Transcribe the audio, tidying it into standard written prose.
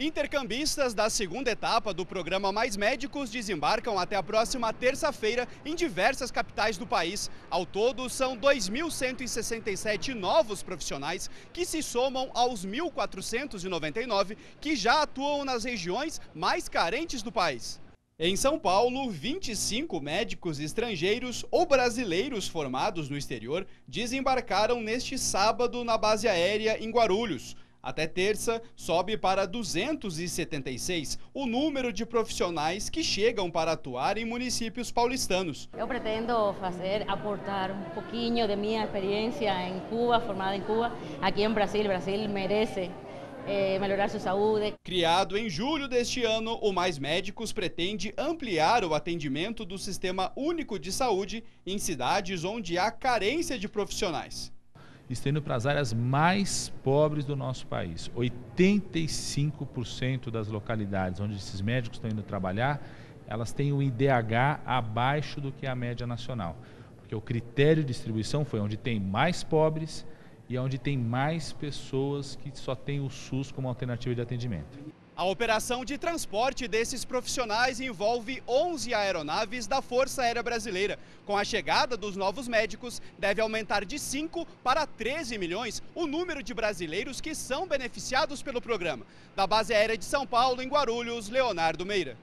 Intercambistas da segunda etapa do programa Mais Médicos desembarcam até a próxima terça-feira em diversas capitais do país. Ao todo, são 2.167 novos profissionais que se somam aos 1.499 que já atuam nas regiões mais carentes do país. Em São Paulo, 25 médicos estrangeiros ou brasileiros formados no exterior desembarcaram neste sábado na base aérea em Guarulhos. Até terça, sobe para 276 o número de profissionais que chegam para atuar em municípios paulistanos. Eu pretendo aportar um pouquinho de minha experiência em Cuba, formada em Cuba, aqui no Brasil. O Brasil merece melhorar sua saúde. Criado em julho deste ano, o Mais Médicos pretende ampliar o atendimento do Sistema Único de Saúde em cidades onde há carência de profissionais. Estendo para as áreas mais pobres do nosso país. 85% das localidades onde esses médicos estão indo trabalhar, elas têm um IDH abaixo do que a média nacional. Porque o critério de distribuição foi onde tem mais pobres e onde tem mais pessoas que só têm o SUS como alternativa de atendimento. A operação de transporte desses profissionais envolve 11 aeronaves da Força Aérea Brasileira. Com a chegada dos novos médicos, deve aumentar de 5 para 13 milhões o número de brasileiros que são beneficiados pelo programa. Da base aérea de São Paulo, em Guarulhos, Leonardo Meira.